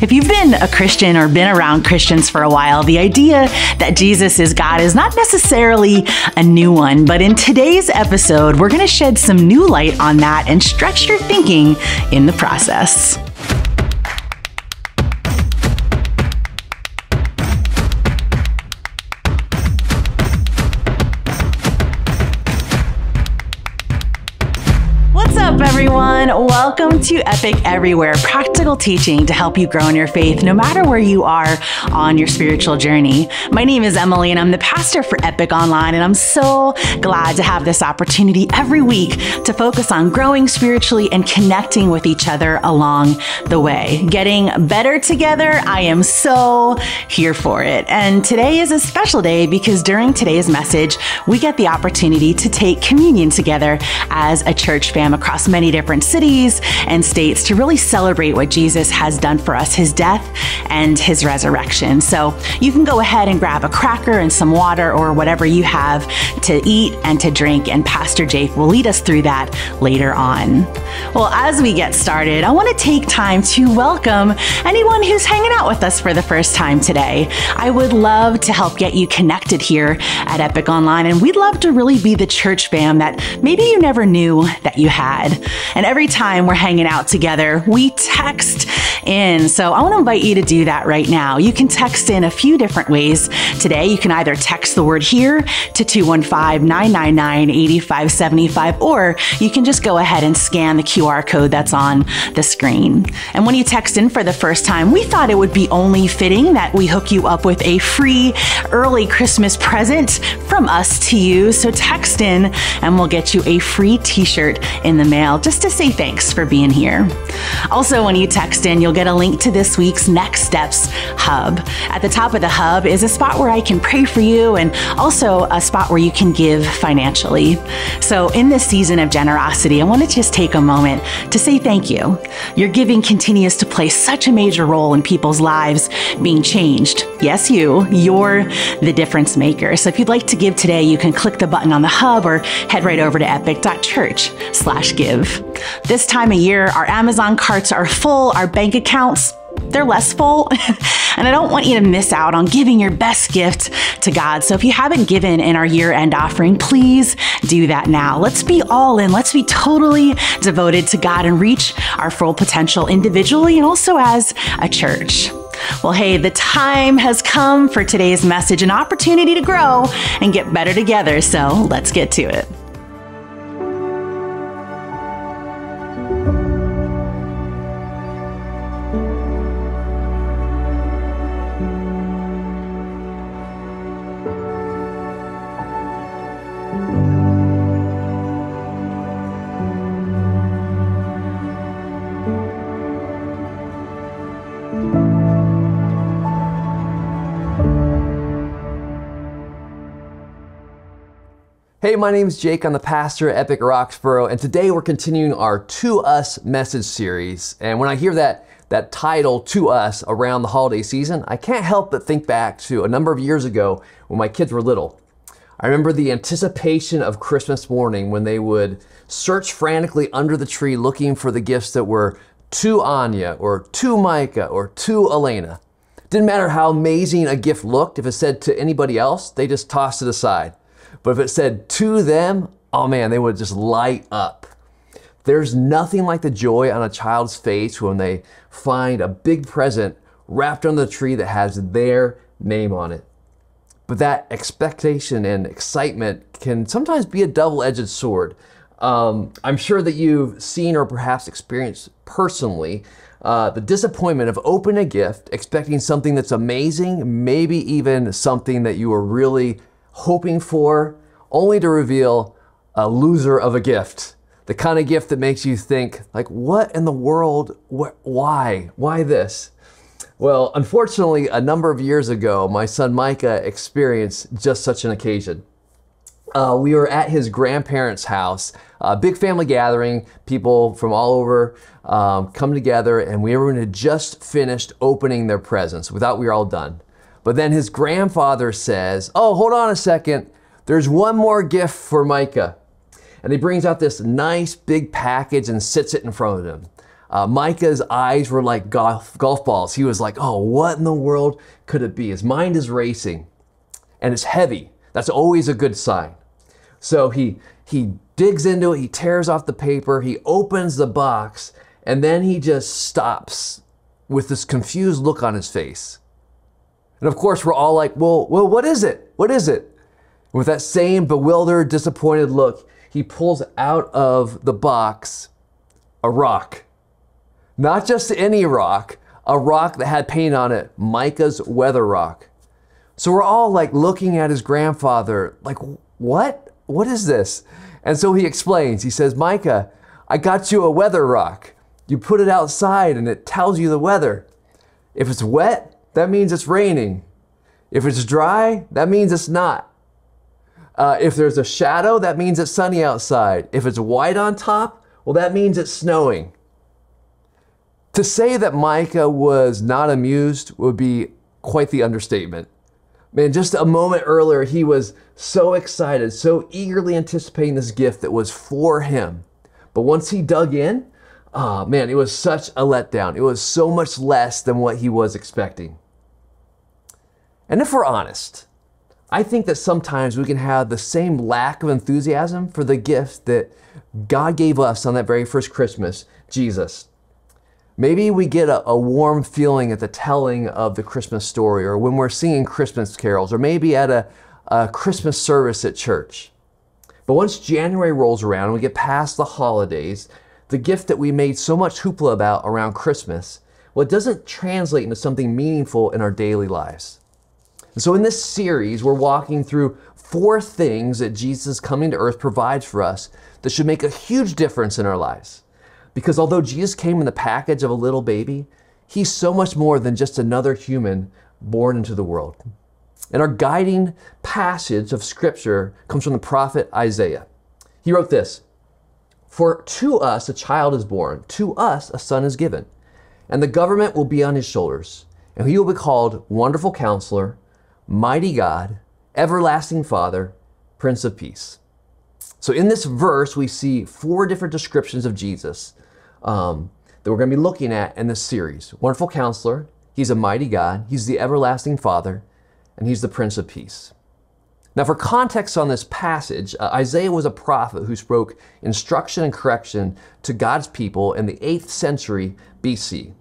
If you've been a Christian or been around Christians for a while, the idea that Jesus is God is not necessarily a new one, but in today's episode, we're going to shed some new light on that and stretch your thinking in the process. Welcome to Epic Everywhere, practical teaching to help you grow in your faith no matter where you are on your spiritual journey. My name is Emily and I'm the pastor for Epic Online, and I'm so glad to have this opportunity every week to focus on growing spiritually and connecting with each other along the way. Getting better together, I am so here for it. And today is a special day because during today's message, we get the opportunity to take communion together as a church fam across many different cities and states to really celebrate what Jesus has done for us, his death and his resurrection. So you can go ahead and grab a cracker and some water or whatever you have to eat and to drink, and Pastor Jake will lead us through that later on. Well, as we get started, I want to take time to welcome anyone who's hanging out with us for the first time today. I would love to help get you connected here at Epic Online, and we'd love to really be the church fam that maybe you never knew that you had. And every time we're hanging out together, we text in. So I want to invite you to do that right now. You can text in a few different ways today. You can either text the word here to 215-999-8575, or you can just go ahead and scan the QR code that's on the screen. And when you text in for the first time, we thought it would be only fitting that we hook you up with a free early Christmas present from us to you. So text in and we'll get you a free t-shirt in the mail just to say thanks for being here. Also, when you text in, you'll get a link to this week's Next Steps Hub. At the top of the hub is a spot where I can pray for you and also a spot where you can give financially. So in this season of generosity, I want to just take a moment to say thank you. Your giving continues to play such a major role in people's lives being changed. Yes, you're the difference maker. So if you'd like to give today, you can click the button on the hub or head right over to epic.church/give. This time of year, our Amazon carts are full, our bank accounts, they're less full. And I don't want you to miss out on giving your best gift to God. So if you haven't given in our year-end offering, please do that now. Let's be all in. Let's be totally devoted to God and reach our full potential individually and also as a church. Well, hey, the time has come for today's message, an opportunity to grow and get better together. So let's get to it. Hey, my name's Jake. I'm the pastor at Epic Roxborough, and today we're continuing our To Us message series. And when I hear that title, To Us, around the holiday season, I can't help but think back to a number of years ago when my kids were little. I remember the anticipation of Christmas morning when they would search frantically under the tree looking for the gifts that were to Anya or to Micah or to Elena. Didn't matter how amazing a gift looked, if it said to anybody else, they just tossed it aside. But if it said to them, oh man, they would just light up. There's nothing like the joy on a child's face when they find a big present wrapped under the tree that has their name on it. But that expectation and excitement can sometimes be a double-edged sword. I'm sure that you've seen or perhaps experienced personally the disappointment of opening a gift, expecting something that's amazing, maybe even something that you were really hoping for, only to reveal a loser of a gift. The kind of gift that makes you think, like, what in the world? Why? Why this? Well, unfortunately, a number of years ago, my son Micah experienced just such an occasion. We were at his grandparents' house, a big family gathering, people from all over come together, and everyone had just finished opening their presents. We thought we were all done. But then his grandfather says, oh, hold on a second. There's one more gift for Micah. And he brings out this nice big package and sits it in front of him. Micah's eyes were like golf balls. He was like, oh, what in the world could it be? His mind is racing and it's heavy. That's always a good sign. So he digs into it, he tears off the paper, he opens the box, and then he just stops with this confused look on his face. And of course, we're all like, well, what is it? What is it? With that same bewildered, disappointed look, he pulls out of the box a rock. Not just any rock, a rock that had paint on it, Micah's weather rock. So we're all like looking at his grandfather, like, what? What is this? And so he explains, he says, Micah, I got you a weather rock. You put it outside and it tells you the weather. If it's wet, that means it's raining. If it's dry, that means it's not. If there's a shadow, that means it's sunny outside. If it's white on top, well, that means it's snowing. To say that Micah was not amused would be quite the understatement. Man, just a moment earlier, he was so excited, so eagerly anticipating this gift that was for him. But once he dug in, oh man, it was such a letdown. It was so much less than what he was expecting. And if we're honest, I think that sometimes we can have the same lack of enthusiasm for the gift that God gave us on that very first Christmas, Jesus. Maybe we get a warm feeling at the telling of the Christmas story, or when we're singing Christmas carols, or maybe at a Christmas service at church. But once January rolls around and we get past the holidays, the gift that we made so much hoopla about around Christmas, well, it doesn't translate into something meaningful in our daily lives. And so in this series, we're walking through 4 things that Jesus coming to earth provides for us that should make a huge difference in our lives. Because although Jesus came in the package of a little baby, he's so much more than just another human born into the world. And our guiding passage of scripture comes from the prophet Isaiah. He wrote this, "For to us a child is born, to us a son is given, and the government will be on his shoulders, and he will be called Wonderful Counselor, Mighty God, Everlasting Father, Prince of Peace." So in this verse, we see 4 different descriptions of Jesus that we're going to be looking at in this series. Wonderful Counselor, he's a mighty God, he's the everlasting Father, and he's the Prince of Peace. Now for context on this passage, Isaiah was a prophet who spoke instruction and correction to God's people in the 8th century BC.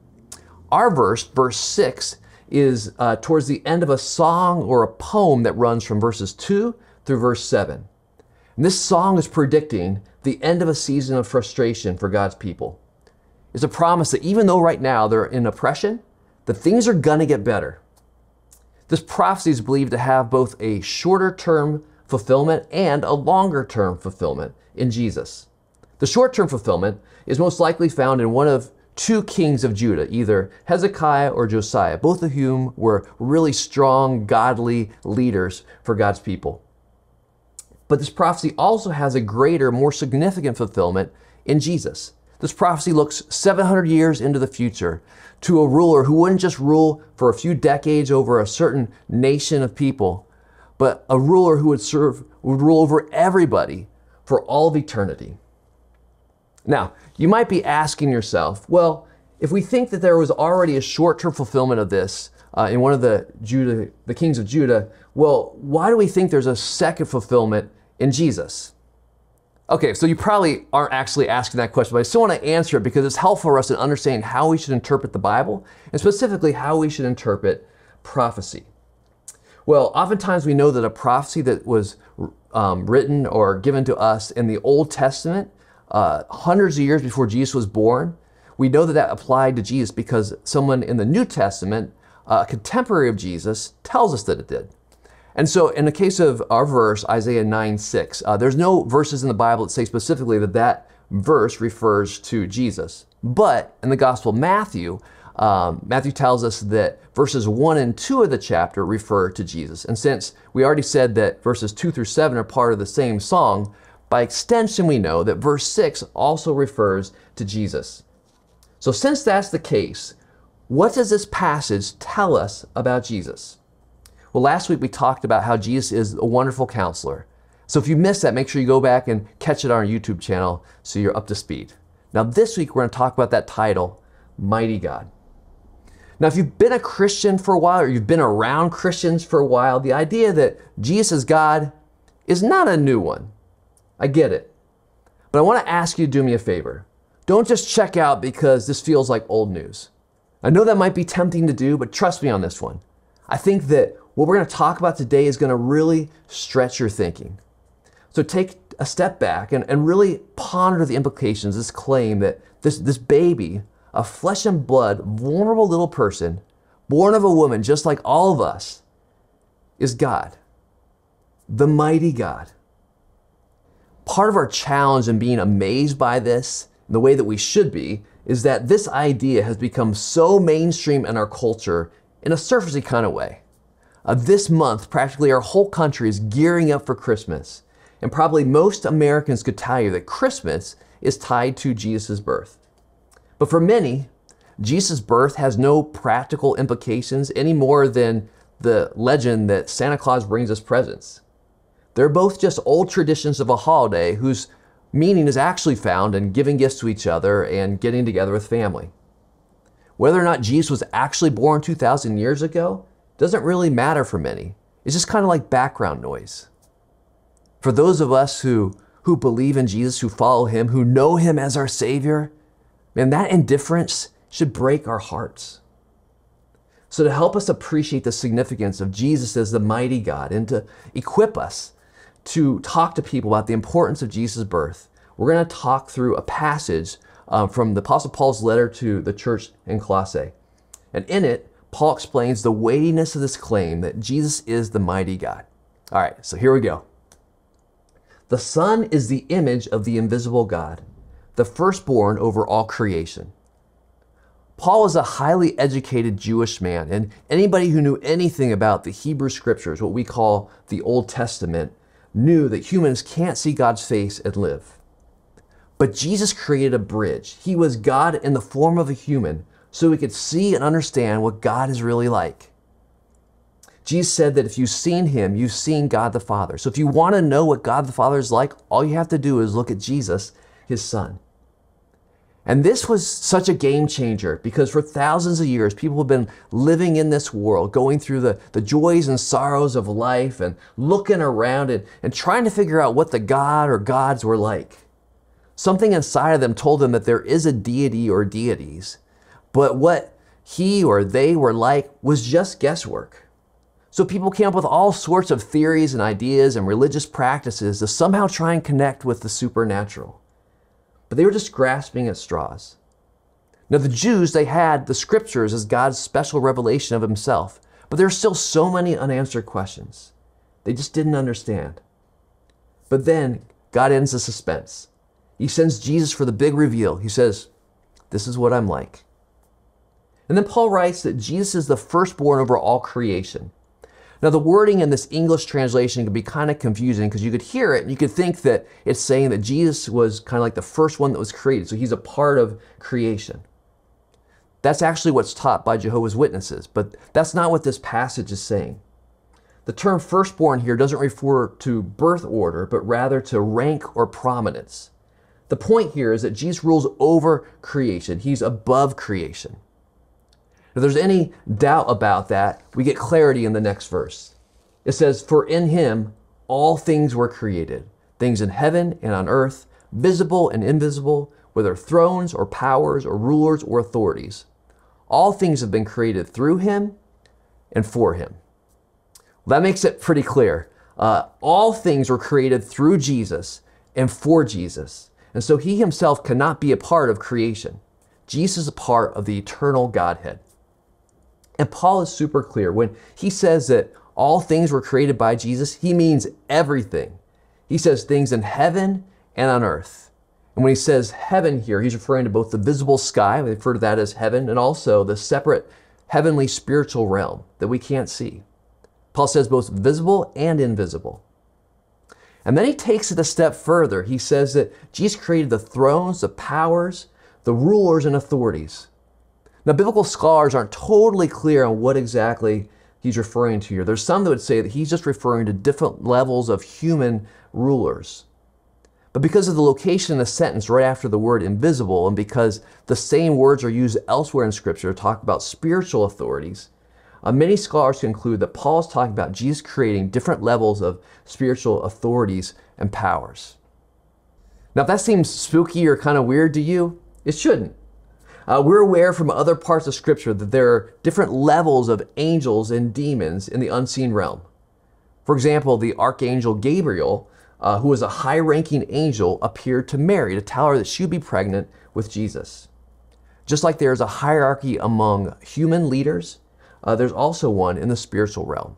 Our verse, verse 6, is towards the end of a song or a poem that runs from verses 2 through verse 7. And this song is predicting the end of a season of frustration for God's people. It's a promise that even though right now they're in oppression, that things are going to get better. This prophecy is believed to have both a shorter-term fulfillment and a longer-term fulfillment in Jesus. The short-term fulfillment is most likely found in one of 2 kings of Judah, either Hezekiah or Josiah, both of whom were really strong, godly leaders for God's people. But this prophecy also has a greater, more significant fulfillment in Jesus. This prophecy looks 700 years into the future to a ruler who wouldn't just rule for a few decades over a certain nation of people, but a ruler who would rule over everybody for all of eternity. Now, you might be asking yourself, well, if we think that there was already a short-term fulfillment of this in one of the kings of Judah, well, why do we think there's a second fulfillment in Jesus? Okay, so you probably aren't actually asking that question, but I still want to answer it because it's helpful for us in understanding how we should interpret the Bible and specifically how we should interpret prophecy. Well, oftentimes we know that a prophecy that was written or given to us in the Old Testament hundreds of years before Jesus was born, we know that that applied to Jesus because someone in the New Testament, a contemporary of Jesus, tells us that it did. And so in the case of our verse, Isaiah 9:6, there's no verses in the Bible that say specifically that that verse refers to Jesus. But in the Gospel of Matthew, Matthew tells us that verses 1 and 2 of the chapter refer to Jesus. And since we already said that verses 2 through 7 are part of the same song, by extension we know that verse 6 also refers to Jesus. So since that's the case, what does this passage tell us about Jesus? Well, last week we talked about how Jesus is a wonderful counselor. So if you missed that, make sure you go back and catch it on our YouTube channel so you're up to speed. Now this week, we're going to talk about that title, Mighty God. Now, if you've been a Christian for a while, or you've been around Christians for a while, the idea that Jesus is God is not a new one. I get it. But I want to ask you to do me a favor. Don't just check out because this feels like old news. I know that might be tempting to do, but trust me on this one. I think that what we're going to talk about today is going to really stretch your thinking. So take a step back and really ponder the implications, this claim that this baby, a flesh and blood, vulnerable little person, born of a woman just like all of us, is God, the mighty God. Part of our challenge in being amazed by this, the way that we should be, is that this idea has become so mainstream in our culture in a surfacey kind of way. This month, practically our whole country is gearing up for Christmas. And probably most Americans could tell you that Christmas is tied to Jesus' birth. But for many, Jesus' birth has no practical implications any more than the legend that Santa Claus brings us presents. They're both just old traditions of a holiday whose meaning is actually found in giving gifts to each other and getting together with family. Whether or not Jesus was actually born 2,000 years ago doesn't really matter for many. It's just kind of like background noise. For those of us who believe in Jesus, who follow him, who know him as our Savior, man, that indifference should break our hearts. So to help us appreciate the significance of Jesus as the mighty God and to equip us to talk to people about the importance of Jesus' birth, we're going to talk through a passage from the Apostle Paul's letter to the church in Colossae. And in it, Paul explains the weightiness of this claim that Jesus is the mighty God. All right, so here we go. The Son is the image of the invisible God, the firstborn over all creation. Paul is a highly educated Jewish man, and anybody who knew anything about the Hebrew Scriptures, what we call the Old Testament, knew that humans can't see God's face and live. But Jesus created a bridge. He was God in the form of a human, so we could see and understand what God is really like. Jesus said that if you've seen him, you've seen God the Father. So if you want to know what God the Father is like, all you have to do is look at Jesus, his Son. And this was such a game changer because for thousands of years, people have been living in this world, going through the joys and sorrows of life and looking around and trying to figure out what the God or gods were like. Something inside of them told them that there is a deity or deities, but what he or they were like was just guesswork. So people came up with all sorts of theories and ideas and religious practices to somehow try and connect with the supernatural. But they were just grasping at straws. Now the Jews, they had the scriptures as God's special revelation of himself, but there were still so many unanswered questions. They just didn't understand. But then God ends the suspense. He sends Jesus for the big reveal. He says, "This is what I'm like." And then Paul writes that Jesus is the firstborn over all creation. Now, the wording in this English translation can be kind of confusing because you could hear it and you could think that it's saying that Jesus was kind of like the first one that was created, so he's a part of creation. That's actually what's taught by Jehovah's Witnesses, but that's not what this passage is saying. The term firstborn here doesn't refer to birth order, but rather to rank or prominence. The point here is that Jesus rules over creation. He's above creation. If there's any doubt about that, we get clarity in the next verse. It says, "For in him all things were created, things in heaven and on earth, visible and invisible, whether thrones or powers or rulers or authorities. All things have been created through him and for him." Well, that makes it pretty clear. All things were created through Jesus and for Jesus. And so he himself cannot be a part of creation. Jesus is a part of the eternal Godhead. And Paul is super clear. When he says that all things were created by Jesus, he means everything. He says things in heaven and on earth. And when he says heaven here, he's referring to both the visible sky, we refer to that as heaven, and also the separate heavenly spiritual realm that we can't see. Paul says both visible and invisible. And then he takes it a step further. He says that Jesus created the thrones, the powers, the rulers, and authorities. Now, biblical scholars aren't totally clear on what exactly he's referring to here. There's some that would say that he's just referring to different levels of human rulers. But because of the location in the sentence right after the word invisible, and because the same words are used elsewhere in Scripture to talk about spiritual authorities, many scholars conclude that Paul is talking about Jesus creating different levels of spiritual authorities and powers. Now, if that seems spooky or kind of weird to you, it shouldn't. We're aware from other parts of Scripture that there are different levels of angels and demons in the unseen realm. For example, the archangel Gabriel, who was a high-ranking angel, appeared to Mary to tell her that she would be pregnant with Jesus. Just like there's a hierarchy among human leaders, there's also one in the spiritual realm.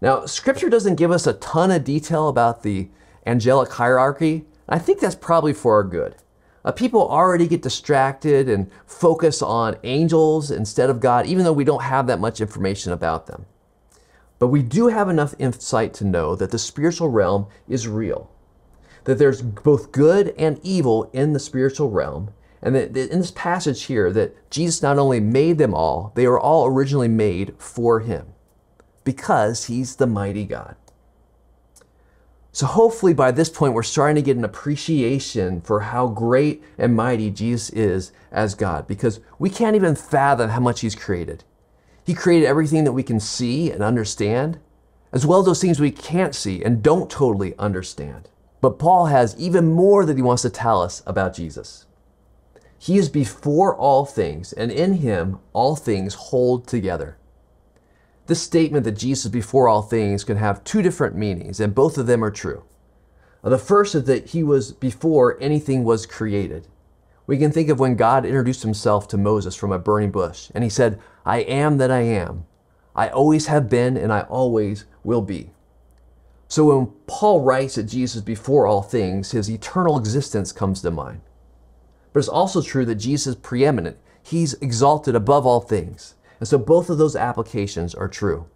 Now, Scripture doesn't give us a ton of detail about the angelic hierarchy. I think that's probably for our good. People already get distracted and focus on angels instead of God, even though we don't have that much information about them. But we do have enough insight to know that the spiritual realm is real, that there's both good and evil in the spiritual realm, and that in this passage here that Jesus not only made them all, they were all originally made for him because he's the mighty God. So hopefully by this point, we're starting to get an appreciation for how great and mighty Jesus is as God, because we can't even fathom how much he's created. He created everything that we can see and understand, as well as those things we can't see and don't totally understand. But Paul has even more that he wants to tell us about Jesus. He is before all things, and in him, all things hold together. This statement that Jesus is before all things can have two different meanings, and both of them are true. The first is that he was before anything was created. We can think of when God introduced himself to Moses from a burning bush, and he said, "I am that I am. I always have been, and I always will be." So when Paul writes that Jesus is before all things, his eternal existence comes to mind. But it's also true that Jesus is preeminent. He's exalted above all things. And so both of those applications are true.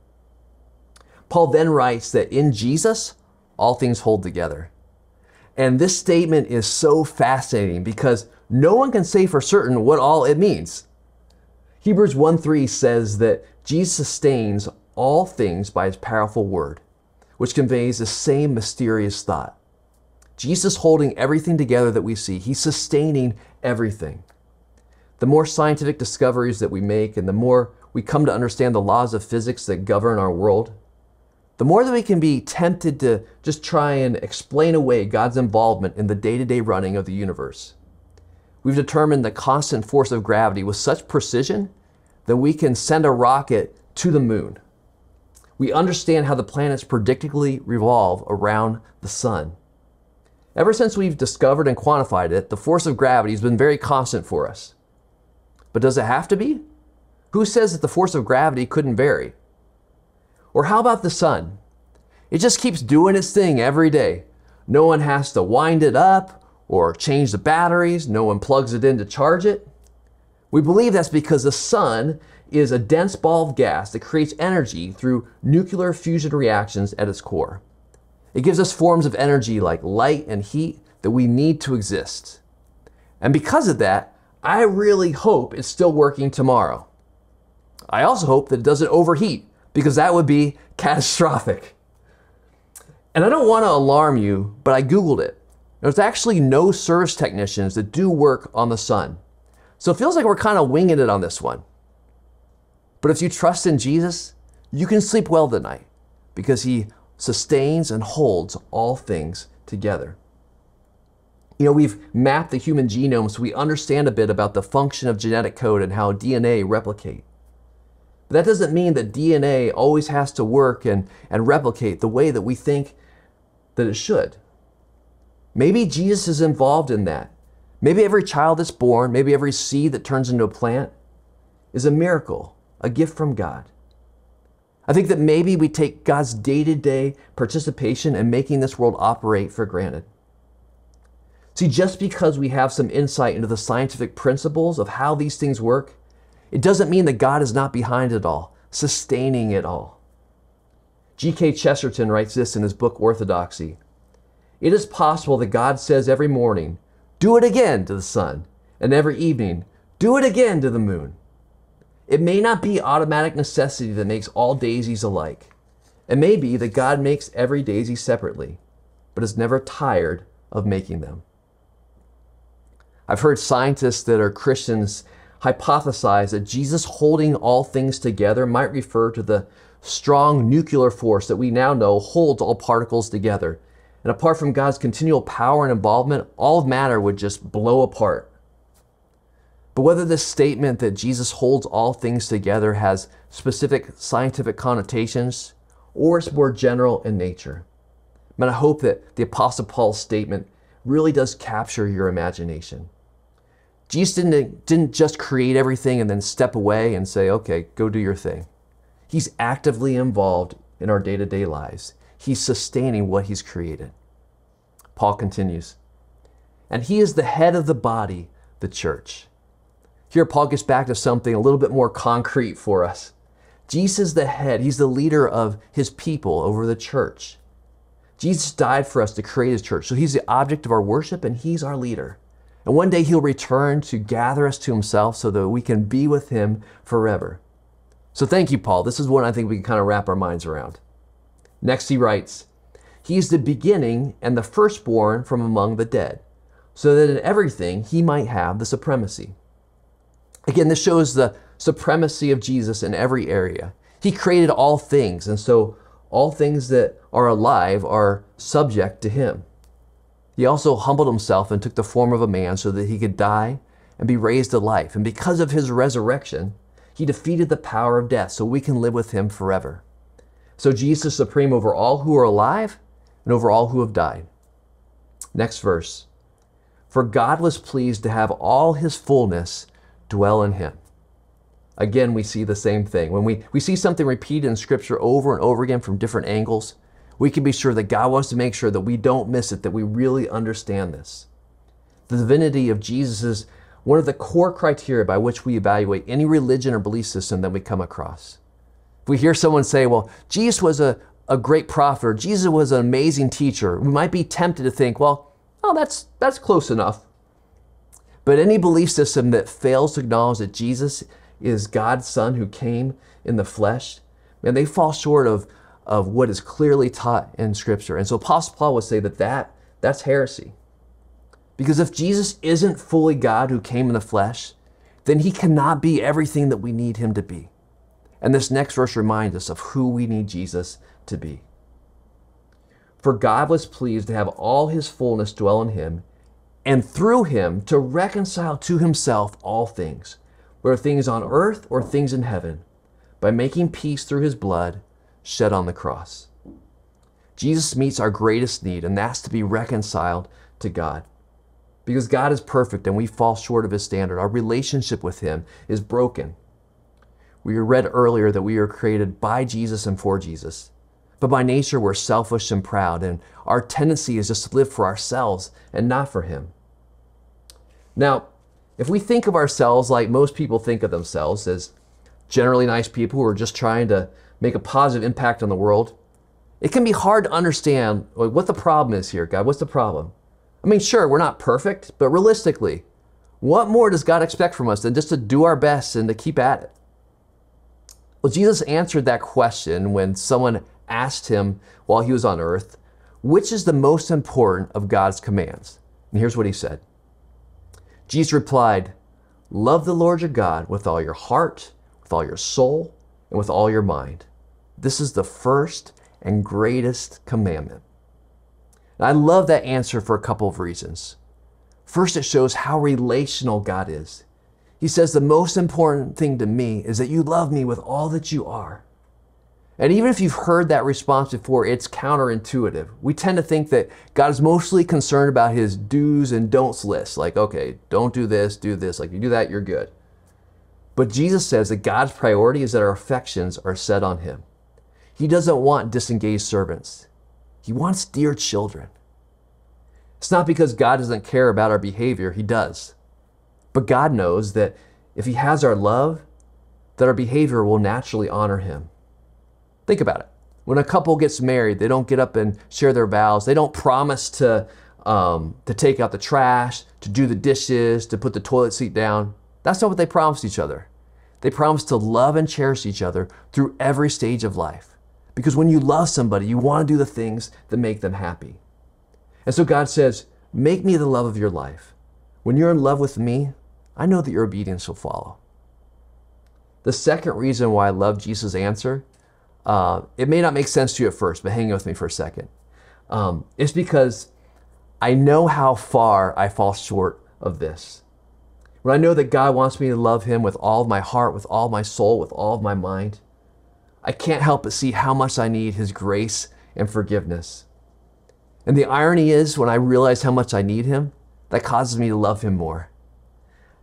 Paul then writes that in Jesus, all things hold together. And this statement is so fascinating because no one can say for certain what all it means. Hebrews 1:3 says that Jesus sustains all things by his powerful word, which conveys the same mysterious thought. Jesus holding everything together that we see. He's sustaining everything. The more scientific discoveries that we make and the more we come to understand the laws of physics that govern our world, the more that we can be tempted to just try and explain away God's involvement in the day-to-day running of the universe. We've determined the constant force of gravity with such precision that we can send a rocket to the moon. We understand how the planets predictably revolve around the sun. Ever since we've discovered and quantified it, the force of gravity has been very constant for us. But does it have to be? Who says that the force of gravity couldn't vary? Or how about the sun? It just keeps doing its thing every day. No one has to wind it up or change the batteries. No one plugs it in to charge it. We believe that's because the sun is a dense ball of gas that creates energy through nuclear fusion reactions at its core. It gives us forms of energy like light and heat that we need to exist. And because of that, I really hope it's still working tomorrow. I also hope that it doesn't overheat, because that would be catastrophic. And I don't want to alarm you, but I Googled it. There's actually no service technicians that do work on the sun. So it feels like we're kind of winging it on this one. But if you trust in Jesus, you can sleep well tonight, because he sustains and holds all things together. You know, we've mapped the human genome so we understand a bit about the function of genetic code and how DNA replicate. But that doesn't mean that DNA always has to work and replicate the way that we think that it should. Maybe Jesus is involved in that. Maybe every child that's born, maybe every seed that turns into a plant is a miracle, a gift from God. I think that maybe we take God's day-to-day participation in making this world operate for granted. See, just because we have some insight into the scientific principles of how these things work, it doesn't mean that God is not behind it all, sustaining it all. G.K. Chesterton writes this in his book, Orthodoxy. It is possible that God says every morning, "Do it again" to the sun, and every evening, "Do it again" to the moon. It may not be automatic necessity that makes all daisies alike. It may be that God makes every daisy separately. but is never tired of making them. I've heard scientists that are Christians hypothesize that Jesus holding all things together might refer to the strong nuclear force that we now know holds all particles together. And apart from God's continual power and involvement, all of matter would just blow apart. But whether this statement that Jesus holds all things together has specific scientific connotations or is more general in nature, I hope that the Apostle Paul's statement really does capture your imagination. Jesus didn't just create everything and then step away and say, okay, go do your thing. He's actively involved in our day-to-day lives. He's sustaining what he's created. Paul continues, and he is the head of the body, the church. Here Paul gets back to something a little bit more concrete for us. Jesus is the head. He's the leader of his people over the church. Jesus died for us to create his church. So he's the object of our worship and he's our leader. And one day he'll return to gather us to himself so that we can be with him forever. So thank you, Paul. This is one I think we can kind of wrap our minds around. Next he writes, he's the beginning and the firstborn from among the dead, so that in everything he might have the supremacy. Again, this shows the supremacy of Jesus in every area. He created all things, and so all things that are alive are subject to him. He also humbled himself and took the form of a man so that he could die and be raised to life. And because of his resurrection, he defeated the power of death so we can live with him forever. So Jesus is supreme over all who are alive and over all who have died. Next verse. For God was pleased to have all his fullness dwell in him. Again, we see the same thing. When we see something repeated in Scripture over and over again from different angles, we can be sure that God wants to make sure that we don't miss it, that we really understand this. The divinity of Jesus is one of the core criteria by which we evaluate any religion or belief system that we come across. If we hear someone say, well, Jesus was a great prophet, or Jesus was an amazing teacher, we might be tempted to think, well, oh, that's close enough. But any belief system that fails to acknowledge that Jesus is God's son who came in the flesh, and they fall short of what is clearly taught in Scripture. And so Apostle Paul would say that's heresy. Because if Jesus isn't fully God who came in the flesh, then he cannot be everything that we need him to be. And this next verse reminds us of who we need Jesus to be. For God was pleased to have all his fullness dwell in him, and through him to reconcile to himself all things, whether things on earth or things in heaven, by making peace through his blood shed on the cross. Jesus meets our greatest need, and that's to be reconciled to God. Because God is perfect and we fall short of his standard. Our relationship with him is broken. We read earlier that we are created by Jesus and for Jesus. But by nature, we're selfish and proud, and our tendency is just to live for ourselves and not for him. Now, if we think of ourselves like most people think of themselves, as generally nice people who are just trying to make a positive impact on the world, it can be hard to understand what the problem is here. God, what's the problem? I mean, sure, we're not perfect, but realistically, what more does God expect from us than just to do our best and to keep at it? Well, Jesus answered that question when someone asked him while he was on earth, which is the most important of God's commands? And here's what he said. Jesus replied, love the Lord your God with all your heart, with all your soul, and with all your mind. This is the first and greatest commandment. And I love that answer for a couple of reasons. First, it shows how relational God is. He says, the most important thing to me is that you love me with all that you are. And even if you've heard that response before, it's counterintuitive. We tend to think that God is mostly concerned about his do's and don'ts list. Like, okay, don't do this, like you do that, you're good. But Jesus says that God's priority is that our affections are set on him. He doesn't want disengaged servants. He wants dear children. It's not because God doesn't care about our behavior, he does. But God knows that if he has our love, that our behavior will naturally honor him. Think about it. When a couple gets married, they don't get up and share their vows. They don't promise to take out the trash, to do the dishes, to put the toilet seat down. That's not what they promised each other. They promised to love and cherish each other through every stage of life. Because when you love somebody, you want to do the things that make them happy. And so God says, make me the love of your life. When you're in love with me, I know that your obedience will follow. The second reason why I love Jesus' answer, it may not make sense to you at first, but hang with me for a second. It's because I know how far I fall short of this. When I know that God wants me to love him with all of my heart, with all of my soul, with all of my mind, I can't help but see how much I need his grace and forgiveness. And the irony is, when I realize how much I need him, that causes me to love him more.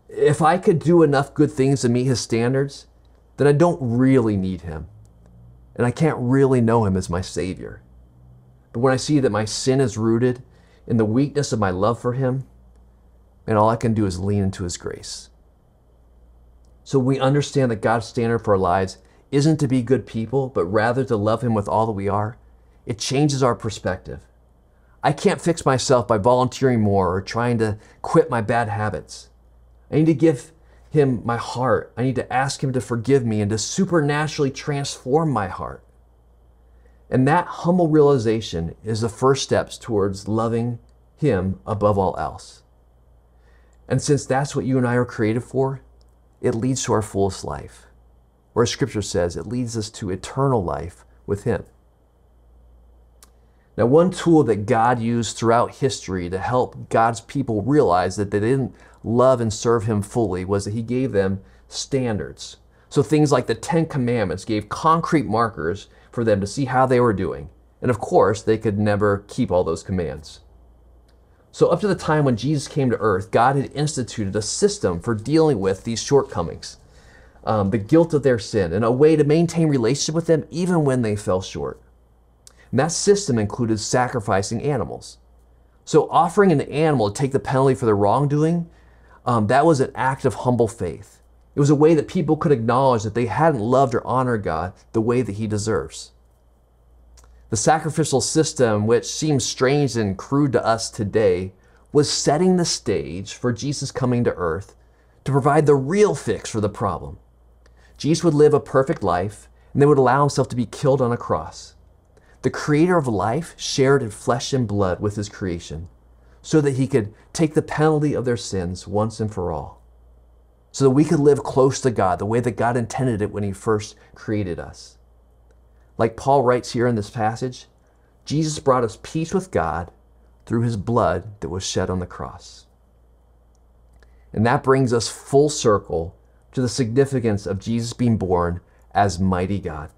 If I could do enough good things to meet his standards, then I don't really need him. And I can't really know him as my Savior. But when I see that my sin is rooted in the weakness of my love for him, and all I can do is lean into his grace. So we understand that God's standard for our lives isn't to be good people, but rather to love him with all that we are. It changes our perspective. I can't fix myself by volunteering more or trying to quit my bad habits. I need to give him my heart. I need to ask him to forgive me and to supernaturally transform my heart. And that humble realization is the first steps towards loving him above all else. And since that's what you and I are created for, it leads to our fullest life. Or as scripture says, it leads us to eternal life with him. Now, one tool that God used throughout history to help God's people realize that they didn't love and serve him fully was that he gave them standards. So things like the Ten Commandments gave concrete markers for them to see how they were doing. And of course, they could never keep all those commands. So up to the time when Jesus came to earth, God had instituted a system for dealing with these shortcomings, the guilt of their sin, and a way to maintain relationship with them even when they fell short. And that system included sacrificing animals. So offering an animal to take the penalty for their wrongdoing, that was an act of humble faith. It was a way that people could acknowledge that they hadn't loved or honored God the way that he deserves. The sacrificial system, which seems strange and crude to us today, was setting the stage for Jesus coming to earth to provide the real fix for the problem. Jesus would live a perfect life, and then would allow himself to be killed on a cross. The creator of life shared in flesh and blood with his creation so that he could take the penalty of their sins once and for all, so that we could live close to God the way that God intended it when he first created us. Like Paul writes here in this passage, Jesus brought us peace with God through his blood that was shed on the cross. And that brings us full circle to the significance of Jesus being born as mighty God.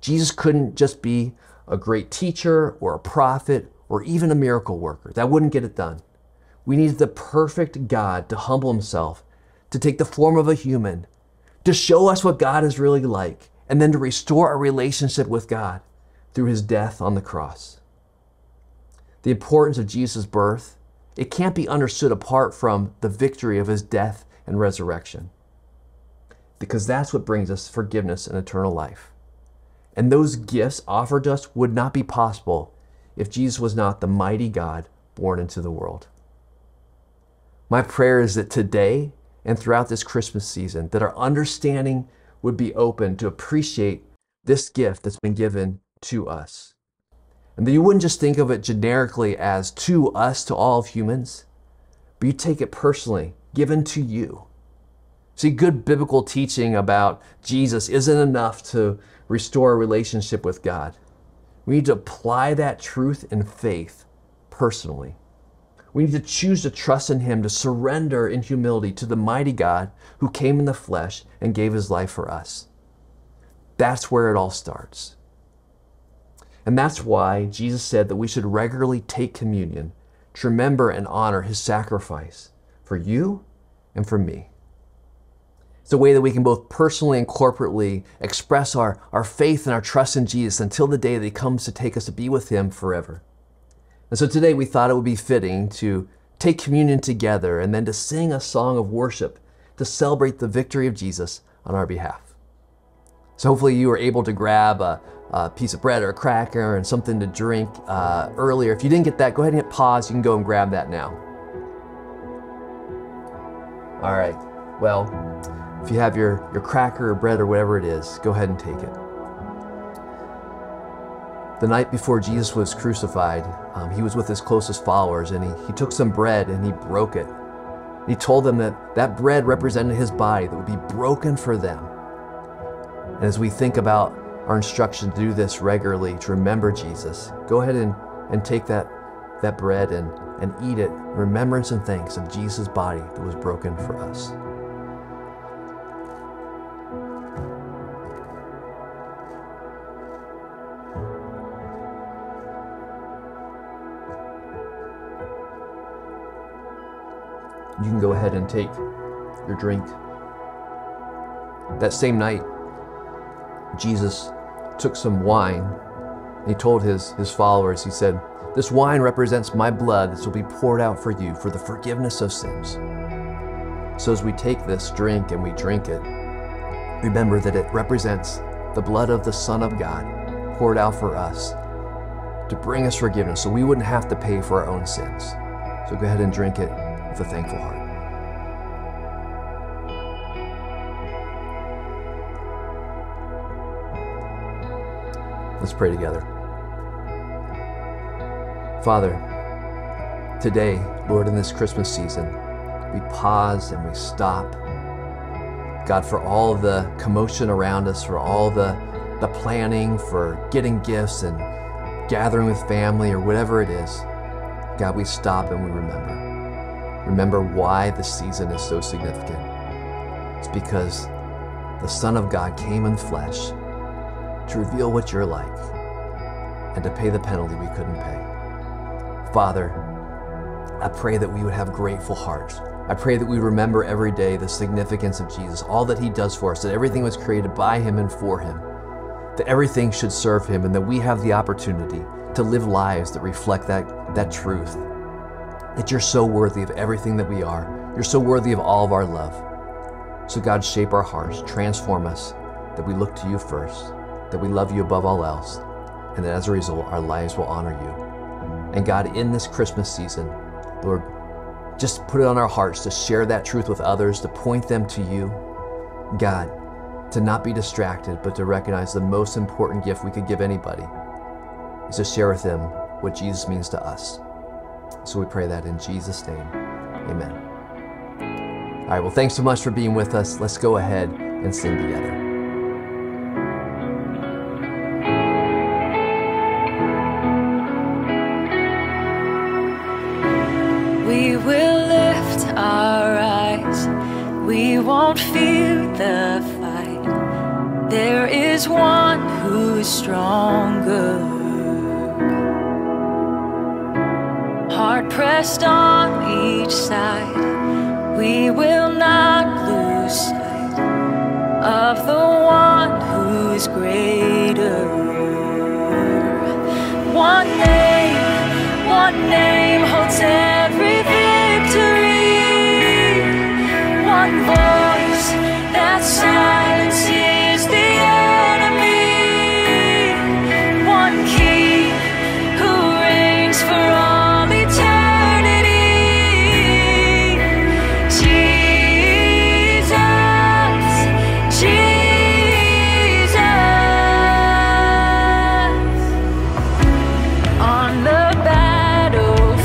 Jesus couldn't just be a great teacher or a prophet or even a miracle worker. That wouldn't get it done. We needed the perfect God to humble himself, to take the form of a human, to show us what God is really like, and then to restore our relationship with God through his death on the cross. The importance of Jesus' birth, it can't be understood apart from the victory of his death and resurrection, because that's what brings us forgiveness and eternal life. And those gifts offered to us would not be possible if Jesus was not the mighty God born into the world. My prayer is that today and throughout this Christmas season, that our understanding would be open to appreciate this gift that's been given to us. And that you wouldn't just think of it generically as to us, to all of humans, but you take it personally, given to you. See, good biblical teaching about Jesus isn't enough to restore a relationship with God. We need to apply that truth and faith personally. We need to choose to trust in him, to surrender in humility to the mighty God who came in the flesh and gave his life for us. That's where it all starts. And that's why Jesus said that we should regularly take communion to remember and honor his sacrifice for you and for me. It's a way that we can both personally and corporately express our faith and our trust in Jesus until the day that he comes to take us to be with him forever. And so today we thought it would be fitting to take communion together and then to sing a song of worship to celebrate the victory of Jesus on our behalf. So hopefully you were able to grab a piece of bread or a cracker and something to drink earlier. If you didn't get that, go ahead and hit pause. You can go and grab that now. All right, well, if you have your cracker or bread or whatever it is, go ahead and take it. The night before Jesus was crucified, he was with his closest followers, and he took some bread and he broke it. He told them that that bread represented his body that would be broken for them. And as we think about our instruction to do this regularly, to remember Jesus, go ahead and take that bread and eat it, remembrance and thanks of Jesus' body that was broken for us. You can go ahead and take your drink. That same night, Jesus took some wine and he told his followers, he said, "This wine represents my blood that will be poured out for you for the forgiveness of sins." So as we take this drink and we drink it, remember that it represents the blood of the Son of God poured out for us to bring us forgiveness so we wouldn't have to pay for our own sins. So go ahead and drink it with a thankful heart. Let's pray together. Father, today, Lord, in this Christmas season, we pause and we stop. God, for all the commotion around us, for all the planning, for getting gifts and gathering with family or whatever it is, God, we stop and we remember. Remember why this season is so significant. It's because the Son of God came in flesh to reveal what you're like and to pay the penalty we couldn't pay. Father, I pray that we would have grateful hearts. I pray that we remember every day the significance of Jesus, all that he does for us, that everything was created by him and for him, that everything should serve him, and that we have the opportunity to live lives that reflect that truth, that you're so worthy of everything that we are. You're so worthy of all of our love. So God, shape our hearts, transform us, that we look to you first, that we love you above all else, and that as a result, our lives will honor you. And God, in this Christmas season, Lord, just put it on our hearts to share that truth with others, to point them to you. God, to not be distracted, but to recognize the most important gift we could give anybody is to share with them what Jesus means to us. So we pray that in Jesus' name, amen. All right, well, thanks so much for being with us. Let's go ahead and sing together. We will lift our eyes. We won't fear the fight. There is one who's stronger. Hard pressed on each side, we will not lose sight of the one who's greater. One name holds every victory. One voice that silences the enemy. One King who reigns for all. On the battlefield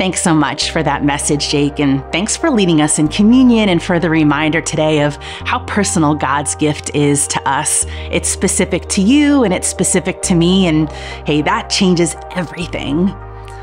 Thanks so much for that message, Jake, and thanks for leading us in communion and for the reminder today of how personal God's gift is to us. It's specific to you and it's specific to me, and hey, that changes everything.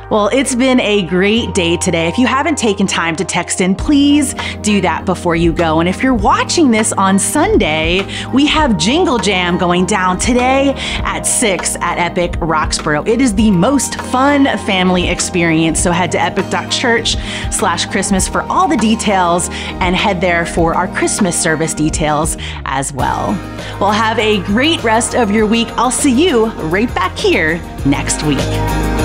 Well, it's been a great day today. If you haven't taken time to text in, please do that before you go. And if you're watching this on Sunday, we have Jingle Jam going down today at 6 at Epic Roxborough. It is the most fun family experience. So head to epic.church/Christmas for all the details, and head there for our Christmas service details as well. Well, have a great rest of your week. I'll see you right back here next week.